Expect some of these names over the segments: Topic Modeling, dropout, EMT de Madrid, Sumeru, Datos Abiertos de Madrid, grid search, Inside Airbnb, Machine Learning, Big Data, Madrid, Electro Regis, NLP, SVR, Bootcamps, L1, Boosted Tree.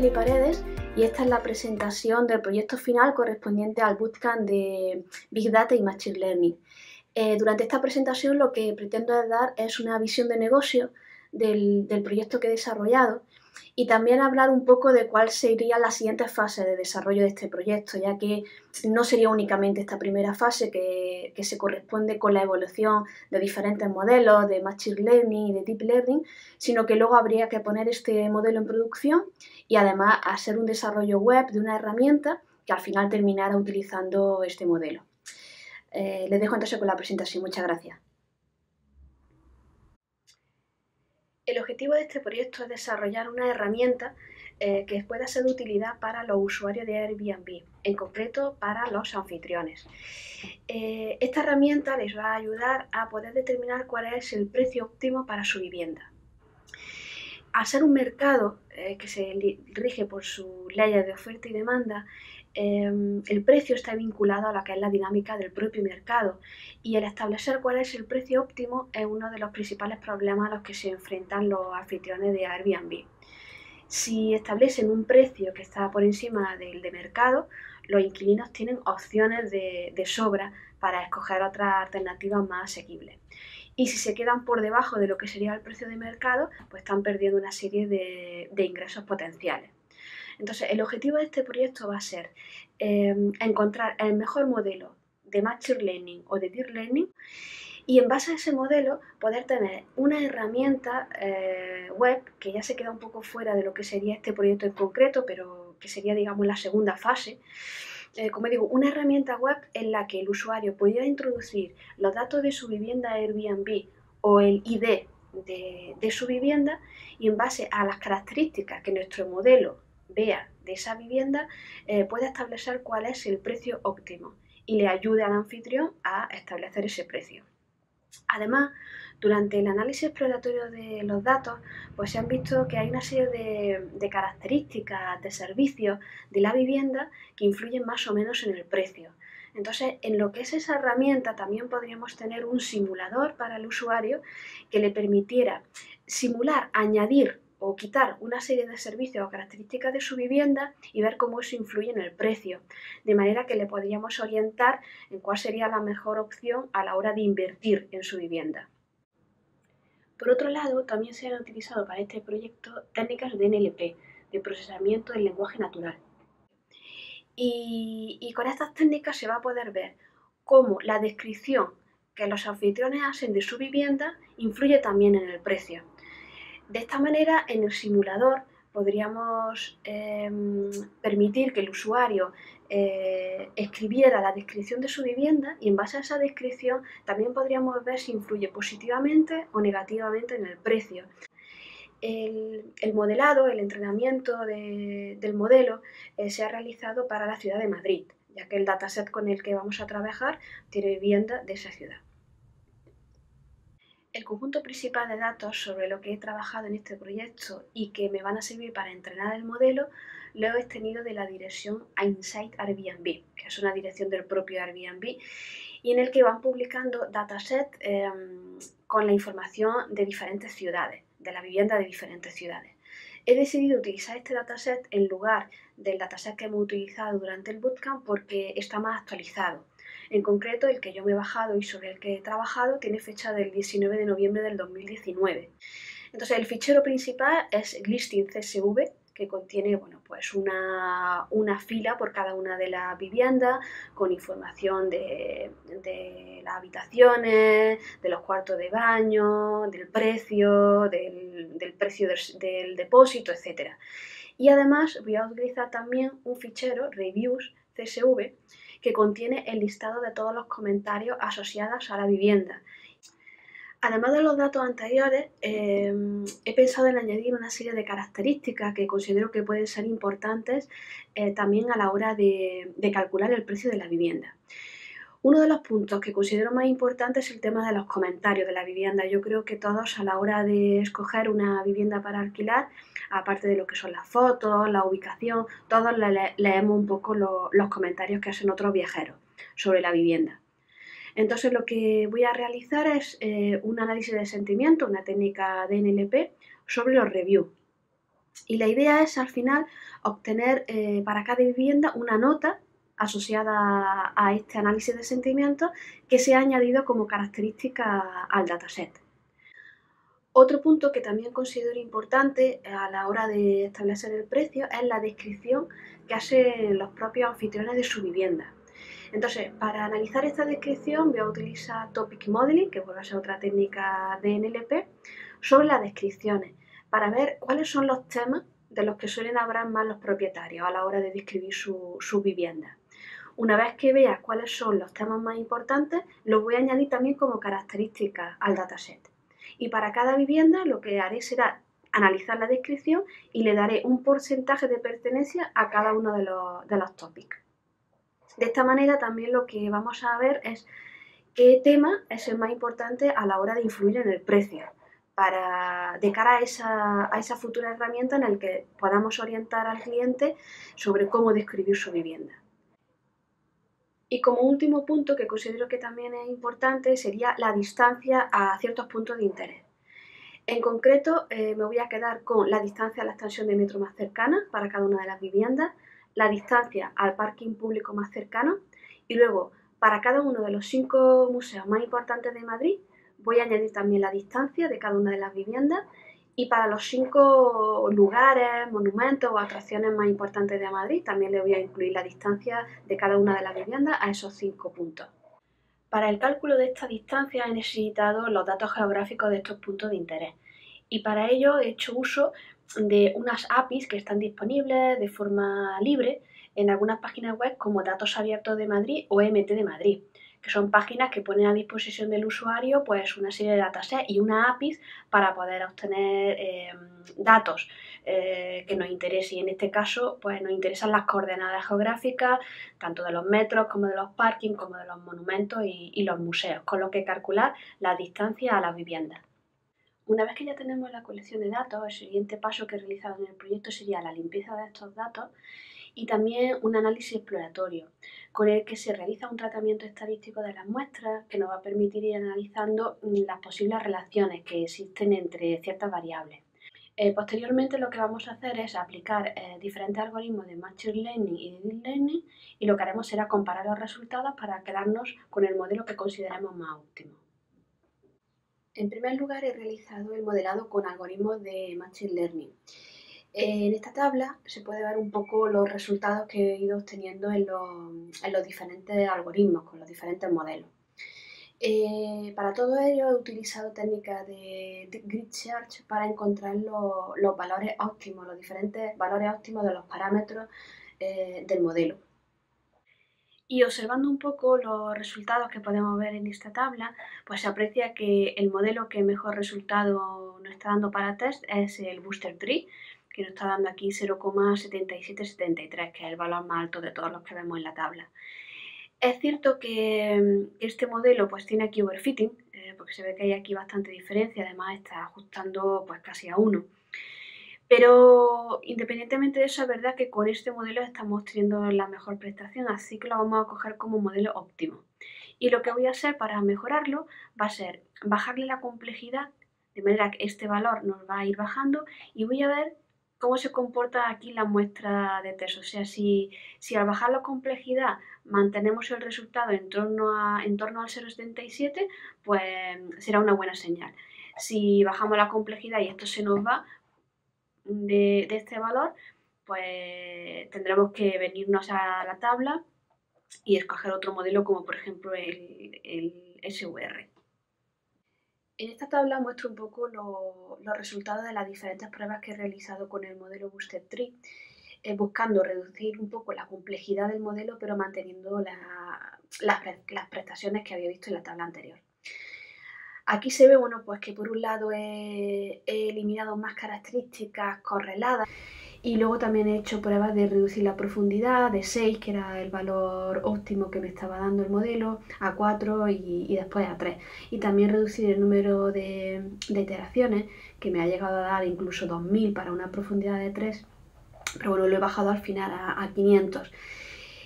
Ángel y Paredes y esta es la presentación del proyecto final correspondiente al bootcamp de Big Data y Machine Learning. Durante esta presentación lo que pretendo es dar es una visión de negocio del proyecto que he desarrollado y también hablar un poco de cuál sería la siguiente fase de desarrollo de este proyecto, ya que no sería únicamente esta primera fase que se corresponde con la evolución de diferentes modelos de Machine Learning y de Deep Learning, sino que luego habría que poner este modelo en producción y además hacer un desarrollo web de una herramienta que al final terminara utilizando este modelo. Les dejo entonces con la presentación. Muchas gracias. El objetivo de este proyecto es desarrollar una herramienta que pueda ser de utilidad para los usuarios de Airbnb, en concreto para los anfitriones. Esta herramienta les va a ayudar a poder determinar cuál es el precio óptimo para su vivienda. Al ser un mercado que se rige por sus leyes de oferta y demanda, el precio está vinculado a lo que es la dinámica del propio mercado y el establecer cuál es el precio óptimo es uno de los principales problemas a los que se enfrentan los anfitriones de Airbnb. Si establecen un precio que está por encima del de mercado, los inquilinos tienen opciones de sobra para escoger otras alternativas más asequibles. Y si se quedan por debajo de lo que sería el precio de mercado, pues están perdiendo una serie de ingresos potenciales. Entonces, el objetivo de este proyecto va a ser encontrar el mejor modelo de Machine Learning o de Deep Learning y en base a ese modelo poder tener una herramienta web que ya se queda un poco fuera de lo que sería este proyecto en concreto, pero que sería, digamos, la segunda fase. Como digo, una herramienta web en la que el usuario pudiera introducir los datos de su vivienda Airbnb o el ID de su vivienda y en base a las características que nuestro modelo vea de esa vivienda, puede establecer cuál es el precio óptimo y le ayude al anfitrión a establecer ese precio. Además, durante el análisis exploratorio de los datos, pues se han visto que hay una serie de características, de servicios de la vivienda que influyen más o menos en el precio. Entonces, en lo que es esa herramienta también podríamos tener un simulador para el usuario que le permitiera simular, añadir o quitar una serie de servicios o características de su vivienda y ver cómo eso influye en el precio, de manera que le podríamos orientar en cuál sería la mejor opción a la hora de invertir en su vivienda. Por otro lado, también se han utilizado para este proyecto técnicas de NLP, de procesamiento del lenguaje natural. Y con estas técnicas se va a poder ver cómo la descripción que los anfitriones hacen de su vivienda influye también en el precio. De esta manera, en el simulador podríamos permitir que el usuario escribiera la descripción de su vivienda y en base a esa descripción también podríamos ver si influye positivamente o negativamente en el precio. El modelado, el entrenamiento del modelo se ha realizado para la ciudad de Madrid, ya que el dataset con el que vamos a trabajar tiene vivienda de esa ciudad. El conjunto principal de datos sobre lo que he trabajado en este proyecto y que me van a servir para entrenar el modelo lo he obtenido de la dirección Inside Airbnb, que es una dirección del propio Airbnb y en el que van publicando datasets con la información de diferentes ciudades, de la vivienda de diferentes ciudades. He decidido utilizar este dataset en lugar del dataset que hemos utilizado durante el bootcamp porque está más actualizado. En concreto, el que yo me he bajado y sobre el que he trabajado tiene fecha del 19 de noviembre del 2019. Entonces, el fichero principal es listing CSV, que contiene pues una fila por cada una de las viviendas con información de las habitaciones, de los cuartos de baño, del precio, del precio del depósito, etc. Y además voy a utilizar también un fichero Reviews CSV, que contiene el listado de todos los comentarios asociados a la vivienda. Además de los datos anteriores, he pensado en añadir una serie de características que considero que pueden ser importantes también a la hora de calcular el precio de la vivienda. Uno de los puntos que considero más importantes es el tema de los comentarios de la vivienda. Yo creo que todos a la hora de escoger una vivienda para alquilar, aparte de lo que son las fotos, la ubicación, todos leemos un poco los comentarios que hacen otros viajeros sobre la vivienda. Entonces lo que voy a realizar es un análisis de sentimiento, una técnica de NLP sobre los reviews. Y la idea es al final obtener para cada vivienda una nota asociada a este análisis de sentimientos que se ha añadido como característica al dataset. Otro punto que también considero importante a la hora de establecer el precio es la descripción que hacen los propios anfitriones de su vivienda. Entonces, para analizar esta descripción voy a utilizar Topic Modeling, que vuelve a ser otra técnica de NLP, sobre las descripciones, para ver cuáles son los temas de los que suelen hablar más los propietarios a la hora de describir su vivienda. Una vez que vea cuáles son los temas más importantes, los voy a añadir también como características al dataset. Y para cada vivienda lo que haré será analizar la descripción y le daré un porcentaje de pertenencia a cada uno de los topics. De esta manera también lo que vamos a ver es qué tema es el más importante a la hora de influir en el precio, de cara a esa futura herramienta en la que podamos orientar al cliente sobre cómo describir su vivienda. Y como último punto que considero que también es importante sería la distancia a ciertos puntos de interés. En concreto me voy a quedar con la distancia a la estación de metro más cercana para cada una de las viviendas, la distancia al parking público más cercano y luego para cada uno de los 5 museos más importantes de Madrid voy a añadir también la distancia de cada una de las viviendas y para los 5 lugares, monumentos o atracciones más importantes de Madrid también le voy a incluir la distancia de cada una de las viviendas a esos 5 puntos. Para el cálculo de esta distancia he necesitado los datos geográficos de estos puntos de interés y para ello he hecho uso de unas APIs que están disponibles de forma libre en algunas páginas web como Datos Abiertos de Madrid o EMT de Madrid, que son páginas que ponen a disposición del usuario pues una serie de datasets y una APIs para poder obtener datos que nos interesen. Y en este caso pues nos interesan las coordenadas geográficas, tanto de los metros como de los parkings, como de los monumentos y los museos, con lo que calcular la distancia a las viviendas. Una vez que ya tenemos la colección de datos, el siguiente paso que he realizado en el proyecto sería la limpieza de estos datos y también un análisis exploratorio, con el que se realiza un tratamiento estadístico de las muestras que nos va a permitir ir analizando las posibles relaciones que existen entre ciertas variables. Posteriormente lo que vamos a hacer es aplicar diferentes algoritmos de Machine Learning y de Deep Learning y lo que haremos será comparar los resultados para quedarnos con el modelo que consideremos más óptimo. En primer lugar he realizado el modelado con algoritmos de Machine Learning. En esta tabla se puede ver un poco los resultados que he ido obteniendo en los diferentes algoritmos, con los diferentes modelos. Para todo ello he utilizado técnicas de grid search para encontrar los valores óptimos, los diferentes valores óptimos de los parámetros del modelo. Y observando un poco los resultados que podemos ver en esta tabla, pues se aprecia que el modelo que mejor resultado nos está dando para test es el Boosted Tree, que nos está dando aquí 0,7773, que es el valor más alto de todos los que vemos en la tabla. Es cierto que este modelo pues tiene aquí overfitting, porque se ve que hay aquí bastante diferencia, además está ajustando pues casi a 1. Pero independientemente de eso, es verdad que con este modelo estamos teniendo la mejor prestación, así que lo vamos a coger como modelo óptimo. Y lo que voy a hacer para mejorarlo va a ser bajarle la complejidad, de manera que este valor nos va a ir bajando y voy a ver cómo se comporta aquí la muestra de test. O sea, si al bajar la complejidad mantenemos el resultado en torno al 0,77, pues será una buena señal. Si bajamos la complejidad y esto se nos va de este valor, pues tendremos que venirnos a la tabla y escoger otro modelo como por ejemplo el SVR. En esta tabla muestro un poco los resultados de las diferentes pruebas que he realizado con el modelo Boosted Tree, buscando reducir un poco la complejidad del modelo pero manteniendo las prestaciones que había visto en la tabla anterior. Aquí se ve, bueno, pues que por un lado he eliminado más características correladas y luego también he hecho pruebas de reducir la profundidad de 6, que era el valor óptimo que me estaba dando el modelo, a 4 y después a 3. Y también reducir el número de iteraciones, que me ha llegado a dar incluso 2000 para una profundidad de 3, pero bueno, lo he bajado al final a 500.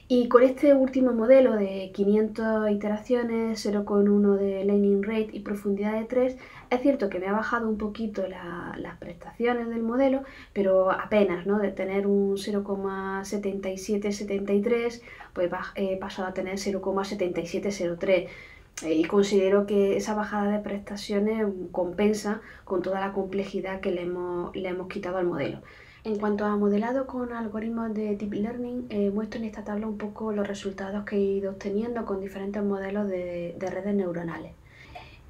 Y con este último modelo de 500 iteraciones, 0,1 de learning rate y profundidad de 3, es cierto que me ha bajado un poquito las prestaciones del modelo, pero apenas, ¿no? De tener un 0,7773, pues he pasado a tener 0,7703. Y considero que esa bajada de prestaciones compensa con toda la complejidad que le hemos quitado al modelo. En cuanto a modelado con algoritmos de Deep Learning, muestro en esta tabla un poco los resultados que he ido obteniendo con diferentes modelos de redes neuronales.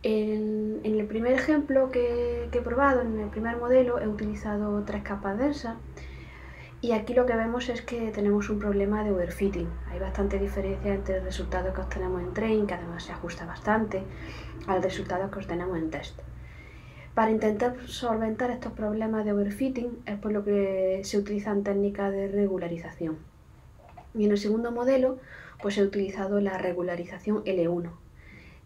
En el primer ejemplo que he probado, en el primer modelo, he utilizado 3 capas densas. Y aquí lo que vemos es que tenemos un problema de overfitting. Hay bastante diferencia entre el resultado que obtenemos en train, que además se ajusta bastante, al resultado que obtenemos en test. Para intentar solventar estos problemas de overfitting es por lo que se utilizan técnicas de regularización. Y en el segundo modelo, pues he utilizado la regularización L1.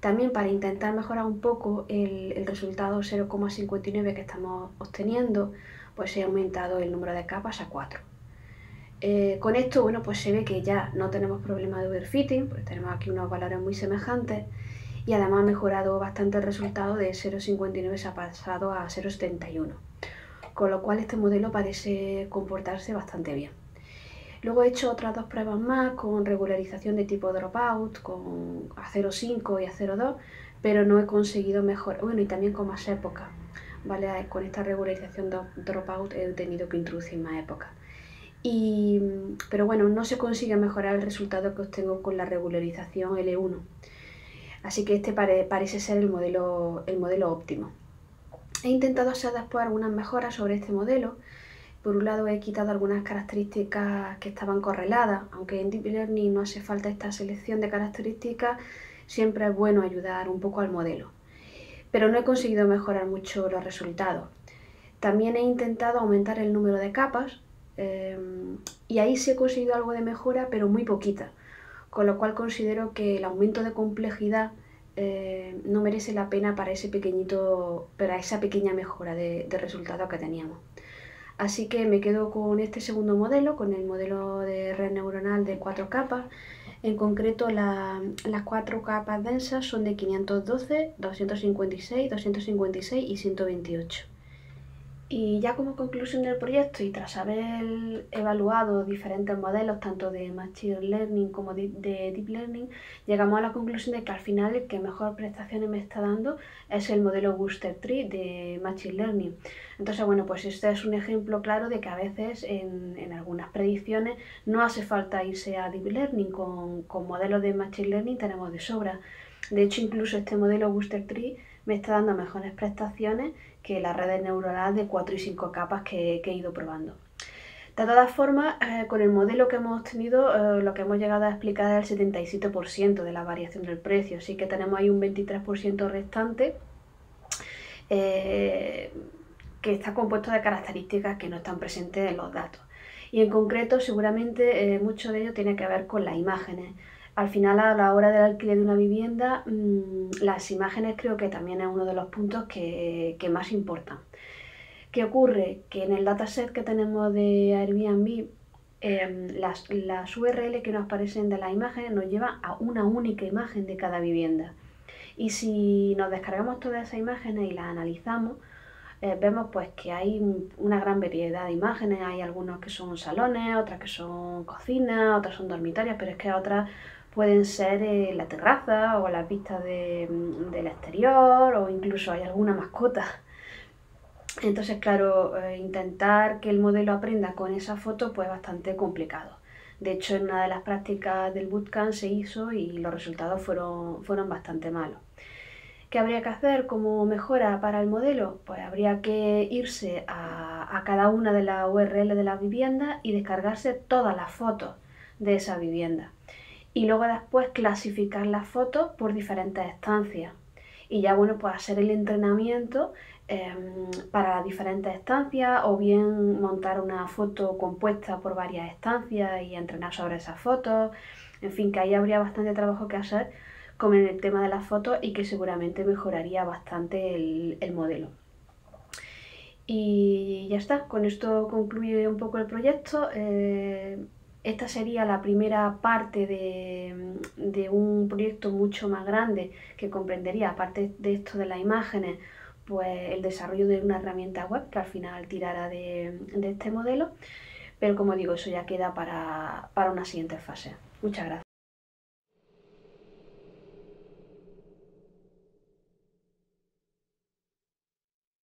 También para intentar mejorar un poco el resultado 0,59 que estamos obteniendo, pues he aumentado el número de capas a 4. Con esto, bueno, pues se ve que ya no tenemos problema de overfitting, porque tenemos aquí unos valores muy semejantes, y además ha mejorado bastante el resultado, de 0,59 se ha pasado a 0,71. Con lo cual este modelo parece comportarse bastante bien. Luego he hecho otras 2 pruebas más con regularización de tipo dropout, con a 0,5 y a 0,2, pero no he conseguido mejorar, bueno, y también con más épocas. ¿Vale? Con esta regularización de dropout he tenido que introducir más épocas. Pero bueno, no se consigue mejorar el resultado que obtengo con la regularización L1. Así que este parece ser el modelo óptimo. He intentado hacer después algunas mejoras sobre este modelo. Por un lado he quitado algunas características que estaban correladas. Aunque en Deep Learning no hace falta esta selección de características, siempre es bueno ayudar un poco al modelo. Pero no he conseguido mejorar mucho los resultados. También he intentado aumentar el número de capas y ahí sí he conseguido algo de mejora, pero muy poquita, con lo cual considero que el aumento de complejidad no merece la pena para esa pequeña mejora de resultado que teníamos. Así que me quedo con este segundo modelo, con el modelo de red neuronal de 4 capas. En concreto, las 4 capas densas son de 512, 256, 256 y 128. Y ya como conclusión del proyecto, y tras haber evaluado diferentes modelos, tanto de Machine Learning como de Deep Learning, llegamos a la conclusión de que al final el que mejor prestaciones me está dando es el modelo Boosted Tree de Machine Learning. Entonces, bueno, pues este es un ejemplo claro de que a veces en algunas predicciones no hace falta irse a Deep Learning, con modelos de Machine Learning tenemos de sobra. De hecho, incluso este modelo Boosted Tree me está dando mejores prestaciones que las redes neuronales de 4 y 5 capas que he ido probando. De todas formas, con el modelo que hemos obtenido, lo que hemos llegado a explicar es el 77% de la variación del precio, así que tenemos ahí un 23% restante que está compuesto de características que no están presentes en los datos. Y en concreto, seguramente mucho de ello tiene que ver con las imágenes. Al final, a la hora del alquiler de una vivienda, las imágenes creo que también es uno de los puntos que más importan. ¿Qué ocurre? Que en el dataset que tenemos de Airbnb, las URL que nos aparecen de las imágenes nos llevan a una única imagen de cada vivienda. Y si nos descargamos todas esas imágenes y las analizamos, vemos pues que hay una gran variedad de imágenes. Hay algunos que son salones, otras que son cocinas, otras son dormitorios, pero es que otras pueden ser la terraza o las vistas del exterior, o incluso hay alguna mascota. Entonces, claro, intentar que el modelo aprenda con esa foto pues es bastante complicado. De hecho, en una de las prácticas del bootcamp se hizo y los resultados fueron bastante malos. ¿Qué habría que hacer como mejora para el modelo? Pues habría que irse a cada una de las URL de la vivienda y descargarse todas las fotos de esa vivienda. Y luego después clasificar las fotos por diferentes estancias. Y ya, bueno, pues hacer el entrenamiento para las diferentes estancias, o bien montar una foto compuesta por varias estancias y entrenar sobre esas fotos. En fin, que ahí habría bastante trabajo que hacer como en el tema de las fotos, y que seguramente mejoraría bastante el modelo. Y ya está, con esto concluye un poco el proyecto. Esta sería la primera parte de un proyecto mucho más grande que comprendería, aparte de esto de las imágenes, pues el desarrollo de una herramienta web que al final tirara de este modelo. Pero como digo, eso ya queda para una siguiente fase. Muchas gracias.